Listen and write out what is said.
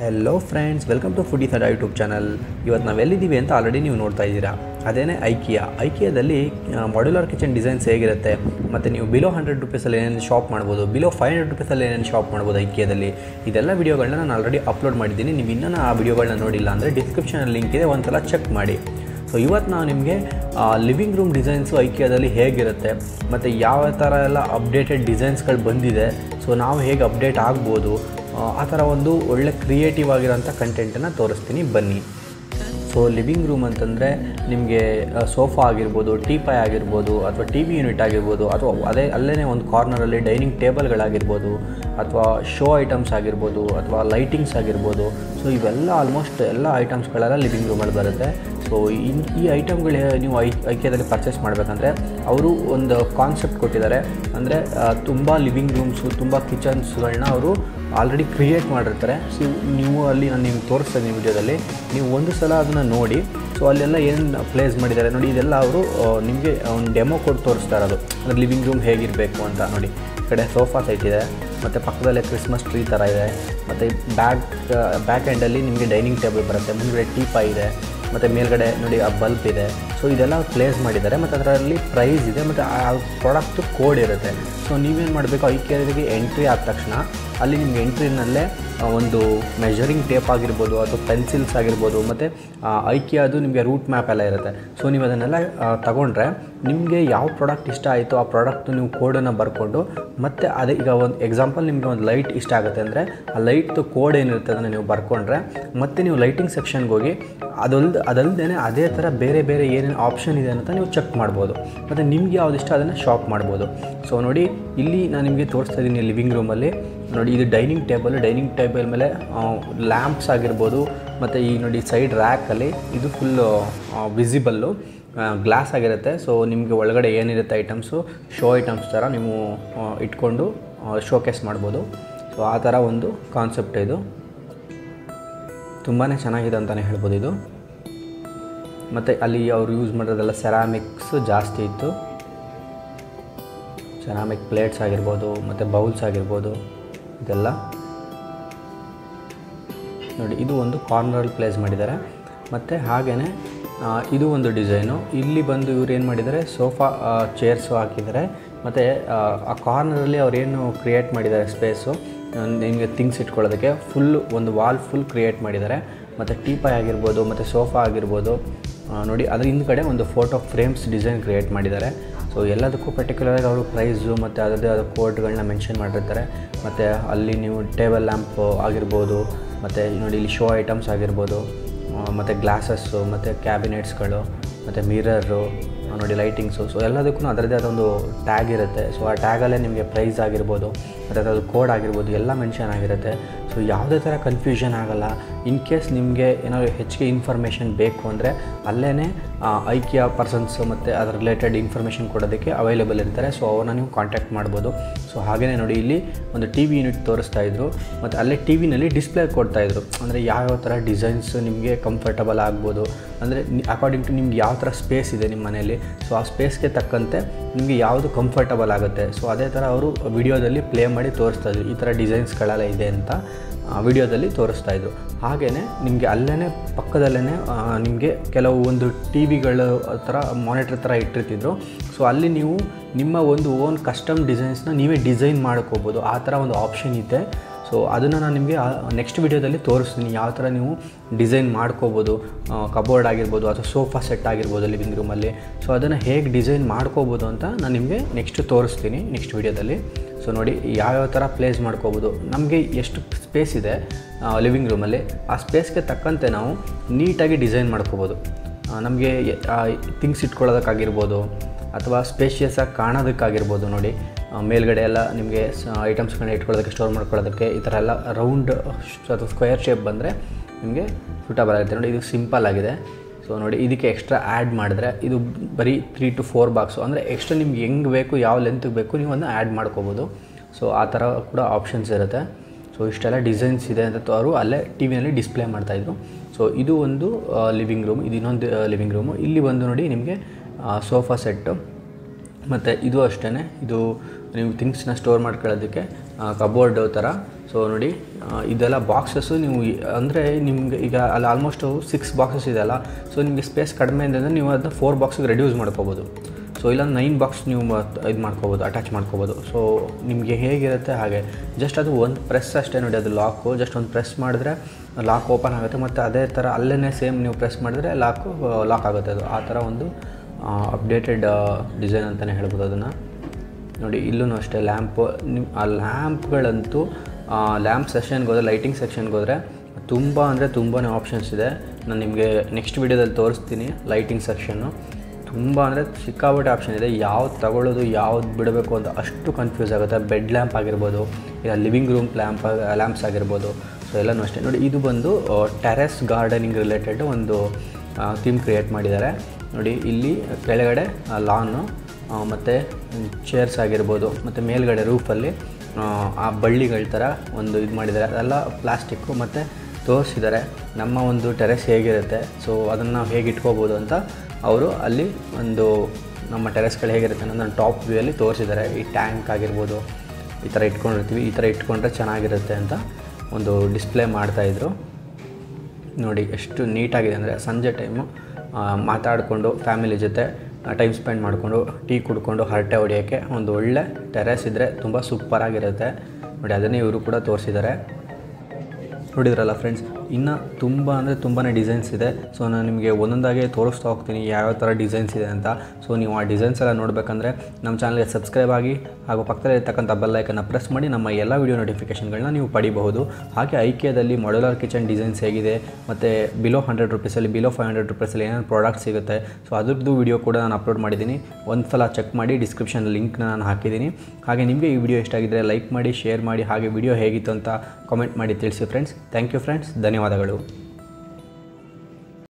Hello friends welcome to foodie थड़ा YouTube channel. ಇವತ್ತು ನಾವೆಲ್ಲಿದ್ದೀವಿ ಅಂತ ಆಲ್ರೆಡಿ ನೀವು ನೋಡ್ತಾ ಇದ್ದೀರಾ, ಅದೇನೇ ಐಕಿಯಾದಲ್ಲಿ ಮಾಡ್ಯುಲರ್ ಕಿಚನ್ ಡಿಸೈನ್ಸ್ ಹೇಗಿರುತ್ತೆ ಮತ್ತು ನೀವು ಬಿಲೋ 100 ರೂಪಾಯಿಸಲ್ಲಿ ಏನೇನು ಶಾಪ್ ಮಾಡ್ಬೋದು, ಬಿಲೋ 500 ರೂಪಾಯಿಸಲ್ಲಿ ಏನೇನು ಶಾಪ್ ಮಾಡ್ಬೋದು ಐಕಿಯಾದಲ್ಲಿ, ಇದೆಲ್ಲ ವಿಡಿಯೋಗಳನ್ನ ನಾನು ಆಲ್ರೆಡಿ ಅಪ್ಲೋಡ್ ಮಾಡಿದ್ದೀನಿ। ನೀವು ಇನ್ನೂ ಆ ವಿಡಿಯೋಗಳನ್ನ ನೋಡಿಲ್ಲ ಅಂದರೆ ಡಿಸ್ಕ್ರಿಪ್ಷನಲ್ಲಿ ಲಿಂಕ್ ಇದೆ, ಒಂದ್ಸಲ ಚೆಕ್ ಮಾಡಿ। ಸೊ ಇವತ್ತು ನಾವು ನಿಮಗೆ ಲಿವಿಂಗ್ ರೂಮ್ ಡಿಸೈನ್ಸು ಐಕಿಯಾದಲ್ಲಿ ಹೇಗಿರುತ್ತೆ ಮತ್ತು ಯಾವ ಥರ ಎಲ್ಲ ಅಪ್ಡೇಟೆಡ್ ಡಿಸೈನ್ಸ್ಗಳು ಬಂದಿದೆ, ಸೊ ನಾವು ಹೇಗೆ ಅಪ್ಡೇಟ್ ಆಗ್ಬೋದು ಆ ಥರ ಒಂದು ಒಳ್ಳೆ ಕ್ರಿಯೇಟಿವ್ ಆಗಿರೋಂಥ ಕಂಟೆಂಟನ್ನು ತೋರಿಸ್ತೀನಿ, ಬನ್ನಿ। ಸೊ ಲಿವಿಂಗ್ ರೂಮ್ ಅಂತಂದರೆ ನಿಮಗೆ ಸೋಫಾ ಆಗಿರ್ಬೋದು, ಟೀಪಾಯ್ ಆಗಿರ್ಬೋದು, ಅಥವಾ ಟಿ ವಿ ಯೂನಿಟ್ ಆಗಿರ್ಬೋದು, ಅಥವಾ ಅದೇ ಅಲ್ಲೇ ಒಂದು ಕಾರ್ನರಲ್ಲಿ ಡೈನಿಂಗ್ ಟೇಬಲ್ಗಳಾಗಿರ್ಬೋದು, ಅಥವಾ ಶೋ ಐಟಮ್ಸ್ ಆಗಿರ್ಬೋದು, ಅಥವಾ ಲೈಟಿಂಗ್ಸ್ ಆಗಿರ್ಬೋದು, ಸೊ ಇವೆಲ್ಲ ಆಲ್ಮೋಸ್ಟ್ ಎಲ್ಲ ಐಟಮ್ಸ್ಗಳೆಲ್ಲ ಲಿವಿಂಗ್ ರೂಮಲ್ಲಿ ಬರುತ್ತೆ। ಸೊ ಈ ಐಟಮ್ಗಳು ನೀವು ಐಕಿಯಾದಲ್ಲಿ ಪರ್ಚೇಸ್ ಮಾಡಬೇಕಂದ್ರೆ ಅವರು ಒಂದು ಕಾನ್ಸೆಪ್ಟ್ ಕೊಟ್ಟಿದ್ದಾರೆ, ಅಂದರೆ ತುಂಬ ಲಿವಿಂಗ್ ರೂಮ್ಸು ತುಂಬ ಕಿಚನ್ಸ್ಗಳನ್ನ ಅವರು ಆಲ್ರೆಡಿ ಕ್ರಿಯೇಟ್ ಮಾಡಿರ್ತಾರೆ। ಸೊ ನೀವು ಅಲ್ಲಿ ನಾನು ನಿಮ್ಗೆ ತೋರಿಸ್ತೇನೆ ನಿಮ್ಮ ವಿಡಿಯೋದಲ್ಲಿ, ನೀವು ಒಂದು ಸಲ ಅದನ್ನು ನೋಡಿ। ಸೊ ಅಲ್ಲೆಲ್ಲ ಏನು ಪ್ಲೇಸ್ ಮಾಡಿದ್ದಾರೆ ನೋಡಿ, ಇದೆಲ್ಲ ಅವರು ನಿಮಗೆ ಒಂದು ಡೆಮೋ ಕೊಟ್ಟು ತೋರಿಸ್ತಾ ಇರೋದು, ಅಂದರೆ ಲಿವಿಂಗ್ ರೂಮ್ ಹೇಗಿರಬೇಕು ಅಂತ ನೋಡಿ। ಈ ಕಡೆ ಸೋಫಾ ಸೆಟ್ ಇದೆ, ಮತ್ತು ಪಕ್ಕದಲ್ಲೇ ಕ್ರಿಸ್ಮಸ್ ಟ್ರೀ ಥರ ಇದೆ, ಮತ್ತು ಬ್ಯಾಕ್ ಎಂಡಲ್ಲಿ ನಿಮಗೆ ಡೈನಿಂಗ್ ಟೇಬಲ್ ಬರುತ್ತೆ, ಮುಂದೆ ಟೀಪಾಯ್ ಇದೆ, ಮತ್ತು ಮೇಲ್ಗಡೆ ನೋಡಿ ಆ ಬಲ್ಬ್ ಇದೆ। ಸೊ ಇದೆಲ್ಲ ಪ್ಲೇಸ್ ಮಾಡಿದ್ದಾರೆ, ಮತ್ತು ಅದರಲ್ಲಿ ಪ್ರೈಸ್ ಇದೆ, ಮತ್ತು ಆ ಪ್ರಾಡಕ್ಟು ಕೋಡ್ ಇರುತ್ತೆ। ಸೊ ನೀವೇನು ಮಾಡಬೇಕು, ಐಕಿಯಾಗೆ ಎಂಟ್ರಿ ಆದ ತಕ್ಷಣ ಅಲ್ಲಿ ನಿಮಗೆ ಎಂಟ್ರಿನಲ್ಲೇ ಒಂದು ಮೆಷರಿಂಗ್ ಟೇಪ್ ಆಗಿರ್ಬೋದು, ಅಥವಾ ಪೆನ್ಸಿಲ್ಸ್ ಆಗಿರ್ಬೋದು, ಮತ್ತು ಐಕಿಯಾದು ನಿಮಗೆ ರೂಟ್ ಮ್ಯಾಪ್ ಎಲ್ಲ ಇರುತ್ತೆ। ಸೊ ನೀವು ಅದನ್ನೆಲ್ಲ ತಗೊಂಡ್ರೆ ನಿಮಗೆ ಯಾವ ಪ್ರಾಡಕ್ಟ್ ಇಷ್ಟ ಆಯಿತು ಆ ಪ್ರಾಡಕ್ಟ್ ನೀವು ಕೋಡನ್ನು ಬರ್ಕೊಂಡು, ಮತ್ತು ಅದೇ ಈಗ ಒಂದು ಎಕ್ಸಾಂಪಲ್ ನಿಮಗೆ ಒಂದು ಲೈಟ್ ಇಷ್ಟ ಆಗುತ್ತೆ ಅಂದರೆ ಆ ಲೈಟ್ದು ಕೋಡ್ ಏನಿರುತ್ತೆ ಅದನ್ನು ನೀವು ಬರ್ಕೊಂಡ್ರೆ, ಮತ್ತು ನೀವು ಲೈಟಿಂಗ್ ಸೆಕ್ಷನ್ಗೆ ಹೋಗಿ ಅದಲ್ಲದೇ ಅದೇ ಥರ ಬೇರೆ ಬೇರೆ ಏನೇನು ಆಪ್ಷನ್ ಇದೆ ಅಂತ ನೀವು ಚೆಕ್ ಮಾಡ್ಬೋದು, ಮತ್ತು ನಿಮ್ಗೆ ಯಾವ್ದು ಇಷ್ಟ ಅದನ್ನು ಶಾಪ್ ಮಾಡ್ಬೋದು। ಸೊ ನೋಡಿ ಇಲ್ಲಿ ನಾನು ನಿಮಗೆ ತೋರಿಸ್ತಾ ಇದ್ದೀನಿ ಲಿವಿಂಗ್ ರೂಮಲ್ಲಿ ನೋಡಿ, ಇದು ಡೈನಿಂಗ್ ಟೇಬಲ್, ಡೈನಿಂಗ್ ಟೇಬಲ್ ಮೇಲೆ ಲ್ಯಾಂಪ್ಸ್ ಆಗಿರ್ಬೋದು, ಮತ್ತು ಈ ನೋಡಿ ಸೈಡ್ ರ್ಯಾಕಲ್ಲಿ ಇದು ಫುಲ್ಲು ವಿಸಿಬಲ್ಲು ಗ್ಲಾಸ್ ಆಗಿರುತ್ತೆ। ಸೊ ನಿಮಗೆ ಒಳಗಡೆ ಏನಿರುತ್ತೆ ಐಟಮ್ಸು ಶೋ ಐಟಮ್ಸ್ ಥರ ನೀವು ಇಟ್ಕೊಂಡು ಶೋಕೇಸ್ ಮಾಡ್ಬೋದು। ಸೊ ಆ ಥರ ಒಂದು ಕಾನ್ಸೆಪ್ಟ್, ಇದು ತುಂಬಾ ಚೆನ್ನಾಗಿದೆ ಅಂತಲೇ ಹೇಳ್ಬೋದು ಇದು। ಮತ್ತು ಅಲ್ಲಿ ಅವರು ಯೂಸ್ ಮಾಡೋದೆಲ್ಲ ಸೆರಾಮಿಕ್ಸು ಜಾಸ್ತಿ ಇತ್ತು, ಸೆರಾಮಿಕ್ ಪ್ಲೇಟ್ಸ್ ಆಗಿರ್ಬೋದು, ಮತ್ತು ಬೌಲ್ಸ್ ಆಗಿರ್ಬೋದು, ಇದೆಲ್ಲ ನೋಡಿ ಇದು ಒಂದು ಕಾರ್ನರಲ್ಲಿ ಪ್ಲೇಸ್ ಮಾಡಿದ್ದಾರೆ। ಮತ್ತು ಹಾಗೆಯೇ ಇದು ಒಂದು ಡಿಸೈನು, ಇಲ್ಲಿ ಬಂದು ಇವ್ರು ಏನು ಮಾಡಿದ್ದಾರೆ ಸೋಫಾ ಚೇರ್ಸು ಹಾಕಿದ್ದಾರೆ, ಮತ್ತು ಆ ಕಾರ್ನರಲ್ಲಿ ಅವರೇನು ಕ್ರಿಯೇಟ್ ಮಾಡಿದ್ದಾರೆ ಸ್ಪೇಸು ನಿಮಗೆ ಥಿಂಗ್ಸ್ ಇಟ್ಕೊಳ್ಳೋದಕ್ಕೆ, ಫುಲ್ಲು ಒಂದು ವಾಲ್ ಫುಲ್ ಕ್ರಿಯೇಟ್ ಮಾಡಿದ್ದಾರೆ। ಮತ್ತು ಟೀಪಾಯ್ ಆಗಿರ್ಬೋದು, ಮತ್ತು ಸೋಫಾ ಆಗಿರ್ಬೋದು, ನೋಡಿ ಅದ್ರ ಹಿಂದ್ಗಡೆ ಒಂದು ಫೋಟೋ ಫ್ರೇಮ್ಸ್ ಡಿಸೈನ್ ಕ್ರಿಯೇಟ್ ಮಾಡಿದ್ದಾರೆ। ಸೊ ಎಲ್ಲದಕ್ಕೂ ಪರ್ಟಿಕ್ಯುಲರಾಗಿ ಅವರು ಪ್ರೈಸು ಮತ್ತು ಅದರದೇ ಆದ ಕೋಡ್ಗಳನ್ನ ಮೆನ್ಷನ್ ಮಾಡಿರ್ತಾರೆ, ಮತ್ತು ಅಲ್ಲಿ ನೀವು ಟೇಬಲ್ ಲ್ಯಾಂಪ್ ಆಗಿರ್ಬೋದು, ಮತ್ತು ನೋಡಿ ಇಲ್ಲಿ ಶೋ ಐಟಮ್ಸ್ ಆಗಿರ್ಬೋದು, ಮತ್ತು ಗ್ಲಾಸಸ್ಸು, ಮತ್ತು ಕ್ಯಾಬಿನೆಟ್ಸ್ಗಳು, ಮತ್ತು ಮಿರರು, ನೋಡಿ ಲೈಟಿಂಗ್ಸು, ಸೊ ಎಲ್ಲದಕ್ಕೂ ಅದರದೇ ಆದ ಒಂದು ಟ್ಯಾಗ್ ಇರುತ್ತೆ। ಸೊ ಆ ಟ್ಯಾಗಲ್ಲೇ ನಿಮಗೆ ಪ್ರೈಸ್ ಆಗಿರ್ಬೋದು, ಮತ್ತು ಅದರ ಕೋಡ್ ಆಗಿರ್ಬೋದು ಎಲ್ಲ ಮೆನ್ಷನ್ ಆಗಿರುತ್ತೆ। ಸೊ ಯಾವುದೇ ಥರ ಕನ್ಫ್ಯೂಷನ್ ಆಗೋಲ್ಲ, ಇನ್ ಕೇಸ್ ನಿಮಗೆ ಏನಾದರೂ ಹೆಚ್ಚಿಗೆ ಇನ್ಫಾರ್ಮೇಷನ್ ಬೇಕು ಅಂದರೆ ಅಲ್ಲೇ ಐಕಿಯಾ ಪರ್ಸನ್ಸು ಮತ್ತು ಅದರ ರಿಲೇಟೆಡ್ ಇನ್ಫಾರ್ಮೇಷನ್ ಕೊಡೋದಕ್ಕೆ ಅವೈಲೇಬಲ್ ಇರ್ತಾರೆ, ಸೊ ಅವ್ರನ್ನ ನೀವು ಕಾಂಟ್ಯಾಕ್ಟ್ ಮಾಡ್ಬೋದು। ಸೊ ಹಾಗೆಯೇ ನೋಡಿ ಇಲ್ಲಿ ಒಂದು ಟಿ ವಿ ಯೂನಿಟ್ ತೋರಿಸ್ತಾಯಿದ್ರು, ಮತ್ತು ಅಲ್ಲೇ ಟಿ ವಿನಲ್ಲಿ ಡಿಸ್ಪ್ಲೇ ಕೊಡ್ತಾಯಿದ್ರು, ಅಂದರೆ ಯಾವ್ಯಾವ ಥರ ಡಿಸೈನ್ಸ್ ನಿಮಗೆ ಕಂಫರ್ಟಬಲ್ ಆಗ್ಬೋದು, ಅಂದರೆ ಅಕಾರ್ಡಿಂಗ್ ಟು ನಿಮ್ಗೆ ಯಾವ ಥರ ಸ್ಪೇಸ್ ಇದೆ ನಿಮ್ಮ ಮನೆಯಲ್ಲಿ, ಸೊ ಆ ಸ್ಪೇಸ್ಗೆ ತಕ್ಕಂತೆ ನಿಮಗೆ ಯಾವುದು ಕಂಫರ್ಟಬಲ್ ಆಗುತ್ತೆ, ಸೊ ಅದೇ ಥರ ಅವರು ವಿಡಿಯೋದಲ್ಲಿ ಪ್ಲೇ ಮಾಡಿ ತೋರಿಸ್ತಾ ಇದ್ರು, ಈ ಥರ ಡಿಸೈನ್ಸ್ಗಳೆಲ್ಲ ಇದೆ ಅಂತ ವಿಡಿಯೋದಲ್ಲಿ ತೋರಿಸ್ತಾ ಇದ್ರು। ಹಾಗೆಯೇ ನಿಮಗೆ ಅಲ್ಲೇ ಪಕ್ಕದಲ್ಲೇ ನಿಮಗೆ ಕೆಲವು ಒಂದು ಟಿ ವಿಗಳ ಥರ ಮಾನಿಟ್ರ್ ಥರ ಇಟ್ಟಿರ್ತಿದ್ರು, ಸೊ ಅಲ್ಲಿ ನೀವು ನಿಮ್ಮ ಒಂದು ಓನ್ ಕಸ್ಟಮ್ ಡಿಸೈನ್ಸ್ನ ನೀವೇ ಡಿಸೈನ್ ಮಾಡ್ಕೋಬೋದು, ಆ ಥರ ಒಂದು ಆಪ್ಷನ್ ಇದೆ। ಸೊ ಅದನ್ನು ನಾನು ನಿಮಗೆ ನೆಕ್ಸ್ಟ್ ವಿಡಿಯೋದಲ್ಲಿ ತೋರಿಸ್ತೀನಿ, ಯಾವ ಥರ ನೀವು ಡಿಸೈನ್ ಮಾಡ್ಕೋಬೋದು ಕಬೋರ್ಡ್ ಆಗಿರ್ಬೋದು, ಅಥವಾ ಸೋಫಾ ಸೆಟ್ ಆಗಿರ್ಬೋದು ಲಿವಿಂಗ್ ರೂಮಲ್ಲಿ, ಸೊ ಅದನ್ನು ಹೇಗೆ ಡಿಸೈನ್ ಮಾಡ್ಕೋಬೋದು ಅಂತ ನಾನು ನಿಮಗೆ ನೆಕ್ಸ್ಟ್ ತೋರಿಸ್ತೀನಿ ನೆಕ್ಸ್ಟ್ ವಿಡಿಯೋದಲ್ಲಿ। ಸೊ ನೋಡಿ ಯಾವ್ಯಾವ ಥರ ಪ್ಲೇಸ್ ಮಾಡ್ಕೋಬೋದು, ನಮಗೆ ಎಷ್ಟು ಸ್ಪೇಸ್ ಇದೆ ಲಿವಿಂಗ್ ರೂಮಲ್ಲಿ ಆ ಸ್ಪೇಸ್ಗೆ ತಕ್ಕಂತೆ ನಾವು ನೀಟಾಗಿ ಡಿಸೈನ್ ಮಾಡ್ಕೋಬೋದು, ನಮಗೆ ಥಿಂಗ್ಸ್ ಇಟ್ಕೊಳ್ಳೋದಕ್ಕಾಗಿರ್ಬೋದು, ಅಥವಾ ಸ್ಪೇಷಿಯಸ್ಸಾಗಿ ಕಾಣೋದಕ್ಕಾಗಿರ್ಬೋದು, ನೋಡಿ ಮೇಲ್ಗಡೆ ಎಲ್ಲ ನಿಮಗೆ ಐಟಮ್ಸ್ಗಳನ್ನ ಇಟ್ಕೊಳ್ಳೋದಕ್ಕೆ ಸ್ಟೋರ್ ಮಾಡ್ಕೊಳ್ಳೋದಕ್ಕೆ ಈ ಥರ ಎಲ್ಲ ರೌಂಡ್ ಅಥವಾ ಸ್ಕ್ವೇರ್ ಶೇಪ್ ಬಂದರೆ ನಿಮಗೆ ಸೂಟಬಲ್ ಆಗುತ್ತೆ। ನೋಡಿ ಇದು ಸಿಂಪಲ್ ಆಗಿದೆ, ಸೊ ನೋಡಿ ಇದಕ್ಕೆ ಎಕ್ಸ್ಟ್ರಾ ಆ್ಯಡ್ ಮಾಡಿದ್ರೆ ಇದು ಬರೀ 3 to 4 ಬಾಕ್ಸು, ಅಂದರೆ ಎಕ್ಸ್ಟ್ರಾ ನಿಮ್ಗೆ ಹೆಂಗೆ ಬೇಕು ಯಾವ ಲೆಂತ್ಗೆ ಬೇಕು ನೀವು ಅದನ್ನು ಆ್ಯಡ್ ಮಾಡ್ಕೋಬೋದು, ಸೊ ಆ ಥರ ಕೂಡ ಆಪ್ಷನ್ಸ್ ಇರುತ್ತೆ। ಸೊ ಇಷ್ಟೆಲ್ಲ ಡಿಸೈನ್ಸ್ ಇದೆ ಅಂತ ಅವರು ಅಲ್ಲೇ ಟಿ ವಿನಲ್ಲಿ ಡಿಸ್ಪ್ಲೇ ಮಾಡ್ತಾಯಿದ್ರು। ಸೊ ಇದು ಒಂದು ಲಿವಿಂಗ್ ರೂಮ್, ಇದು ಇನ್ನೊಂದು ಲಿವಿಂಗ್ ರೂಮು, ಇಲ್ಲಿ ಬಂದು ನೋಡಿ ನಿಮಗೆ ಸೋಫಾ ಸೆಟ್ಟು, ಮತ್ತು ಇದು ಅಷ್ಟೇ, ಇದು ನೀವು ಥಿಂಗ್ಸ್ನ ಸ್ಟೋರ್ ಮಾಡ್ಕೊಳ್ಳೋದಕ್ಕೆ ಕಬೋರ್ಡ್ ತರ ಸೋ ನೋಡಿ ಇದೆಲ್ಲ ಬಾಕ್ಸಸ್ ನೀವು ಅಂದ್ರೆ ನಿಮಗೆ ಈಗ ಅಲ್ಲಿ ಆಲ್ಮೋಸ್ಟ್ 6 ಬಾಕ್ಸಸ್ ಇದೆ ಅಲ್ಲ ಸೋ ನಿಮಗೆ ಸ್ಪೇಸ್ ಕಡಿಮೆ ಇದ್ದರೆ ನೀವು ಅದನ್ನ 4 ಬಾಕ್ಸ್ ಗೆ ರೆಡ್ಯೂಸ್ ಮಾಡ್ಕೊಬಹುದು सो इला 9 बॉक्स नहीं अटैच माड्कोबहुदु सो निम्गे हेगिरुत्ते जस्ट अदु ओंदु प्रेस अष्टे नोडि अदु लॉक जस्ट ओंदु प्रेस माडिद्रे लॉक ओपन आगुत्ते मत्ते अदे तर अल्लेने सेम नीवु प्रेस माडिद्रे लॉक आगुत्ते अदु आ तर ओंदु अपडेटेड डिसैन अंताने हेळबहुदु अदन्न नोडि इल्लू अष्टे लैंप आ लैंपगळंतु लैंप सेक्षन गे होद्रे लाइटिंग सेक्षन गे होद्रे तुंबा अंद्रे तुंबाने ऑप्शन्स इदे नानु निम्गे नेक्स्ट विडियोदल्लि तोरिस्तीनि लाइटिंग सेक्षन ತುಂಬ ಅಂದರೆ ಸಿಕ್ಕಾಪಟ್ಟೆ ಆಪ್ಷನ್ ಇದೆ ಯಾವುದು ತಗೊಳ್ಳೋದು ಯಾವುದು ಬಿಡಬೇಕು ಅಂತ ಅಷ್ಟು ಕನ್ಫ್ಯೂಸ್ ಆಗುತ್ತೆ ಬೆಡ್ ಲ್ಯಾಂಪ್ ಆಗಿರಬಹುದು ಇಲ್ಲ ಲಿವಿಂಗ್ ರೂಮ್ ಲ್ಯಾಂಪ್ಸ್ ಆಗಿರಬಹುದು ಸೋ ಎಲ್ಲನೂ ಅಷ್ಟೇ ನೋಡಿ ಇದು ಬಂದು ಟೆರೆಸ್ ಗಾರ್ಡನಿಂಗ್ ರಿಲೇಟೆಡ್ ಒಂದು ಥೀಮ್ ಕ್ರಿಯೇಟ್ ಮಾಡಿದ್ದಾರೆ ನೋಡಿ ಇಲ್ಲಿ ಕೆಳಗಡೆ ಲಾನ್ ಮತ್ತು ಚೇರ್ಸ್ ಆಗಿರಬಹುದು ಮತ್ತು ಮೇಲ್ಗಡೆ ರೂಫ್ ಅಲ್ಲಿ ಆ ಬಳ್ಳಿಗಳ ತರ ಒಂದು ಇದು ಮಾಡಿದ್ದಾರೆ ಅದೆಲ್ಲ ಪ್ಲಾಸ್ಟಿಕ್ ಮತ್ತು ತೋರಿಸಿದ್ದಾರೆ ನಮ್ಮ ಒಂದು ಟೆರೆಸ್ ಹೇಗಿರುತ್ತೆ ಸೋ ಅದನ್ನ ಹೇಗೆ ಇಟ್ಕೋಬಹುದು ಅಂತ ಅವರು ಅಲ್ಲಿ ಒಂದು ನಮ್ಮ ಟೆರೆಸ್ ಗಳು ಹೇಗಿರುತ್ತೆ ಅನ್ನೋದನ್ನ ಟಾಪ್ ವ್ಯೂ ಅಲ್ಲಿ ತೋರಿಸಿದ್ದಾರೆ ಈ ಟ್ಯಾಂಕ್ ಆಗಿರಬಹುದು ಈ ತರ ಇಟ್ಕೊಂಡಿರ್ತೀವಿ ಈ ತರ ಇಟ್ಕೊಂಡ್ರೆ ಚೆನ್ನಾಗಿರುತ್ತೆ ಅಂತ ಒಂದು ಡಿಸ್ಪ್ಲೇ ಮಾಡ್ತಾ ಇದ್ರು ನೋಡಿ ಎಷ್ಟು ನೀಟ್ ಆಗಿದೆ ಅಂದ್ರೆ ಸಂಜೆ ಟೈಮ್ ಮಾತಾಡ್ಕೊಂಡು ಫ್ಯಾಮಿಲಿ ಜೊತೆ ಟೈಮ್ ಸ್ಪೆಂಡ್ ಮಾಡ್ಕೊಂಡು ಟೀ ಕುಡ್ಕೊಂಡು ಹರಟೆ ಹೊಡೆಯಕ್ಕೆ ಒಂದು ಒಳ್ಳೆ ಟೆರೆಸ್ ಇದ್ರೆ ತುಂಬಾ ಸೂಪರ್ ಆಗಿರುತ್ತೆ ನೋಡಿ ಅದನ್ನ ಇವರು ಕೂಡ ತೋರಿಸಿದ್ದಾರೆ ನೋಡಿದ್ರಲ್ಲ ಫ್ರೆಂड्स ಇನ್ನ ತುಂಬಾ ಅಂದ್ರೆ ತುಂಬಾನೇ ಡಿಸೈನ್ಸ್ ಇದೆ ಸೋ ನಾನು ನಿಮಗೆ ಒಂದೊಂದಾಗಿ ತೋರಿಸ್ತಾ ಹೋಗ್ತೀನಿ ಯಾವ ತರ ಡಿಸೈನ್ಸ್ ಇದೆ ಅಂತ ಸೋ ನೀವು ಆ ಡಿಸೈನ್ಸ್ ಎಲ್ಲ ನೋಡಬೇಕಂದ್ರೆ ನಮ್ಮ ಚಾನೆಲ್ ಗೆ ಸಬ್ಸ್ಕ್ರೈಬ್ ಆಗಿ ಹಾಗೂ ಪಕ್ಕದಲ್ಲಿ ಇರತಕ್ಕಂತ ಬೆಲ್ ಐಕಾನ್ ಅನ್ನು ಪ್ರೆಸ್ ಮಾಡಿ ನಮ್ಮ ಎಲ್ಲ ವಿಡಿಯೋ ನೋಟಿಫಿಕೇಶನ್ ಗಳನ್ನು ನೀವು ಪಡೆಯಬಹುದು ಹಾಗೆ IKEA ದಲ್ಲಿ ಮಾಡ್ಯುಲರ್ ಕಿಚನ್ ಡಿಸೈನ್ಸ್ ಹೇಗಿದೆ ಮತ್ತೆ ಬಿಲೋ 100 ರೂಪಾಯಿ ಅಲ್ಲಿ ಬಿಲೋ 500 ರೂಪಾಯಿ ಅಲ್ಲಿ ಏನೇನ ಪ್ರಾಡಕ್ಟ್ ಸಿಗುತ್ತೆ ಸೋ ಅದರದ್ದು ವಿಡಿಯೋ ಕೂಡ ನಾನು ಅಪ್ಲೋಡ್ ಮಾಡಿದ್ದೀನಿ ಒಂದ್ಸಲ ಚೆಕ್ ಮಾಡಿ ಡಿಸ್ಕ್ರಿಪ್ಷನ್ ಲಿಂಕ್ ನಾನು ಹಾಕಿದ್ದೀನಿ ಹಾಗೆ ನಿಮಗೆ ಈ ವಿಡಿಯೋ ಇಷ್ಟ ಆಗಿದ್ರೆ ಲೈಕ್ ಮಾಡಿ ಶೇರ್ ಮಾಡಿ ಹಾಗೆ ವಿಡಿಯೋ ಹೇಗಿತ್ತು ಅಂತ ಕಾಮೆಂಟ್ ಮಾಡಿ ತಿಳಿಸಿ ಫ್ರೆಂಡ್ಸ್ ಥ್ಯಾಂಕ್ ಯು ಫ್ರೆಂಡ್ಸ್ ಧನ್ಯವಾದಗಳು।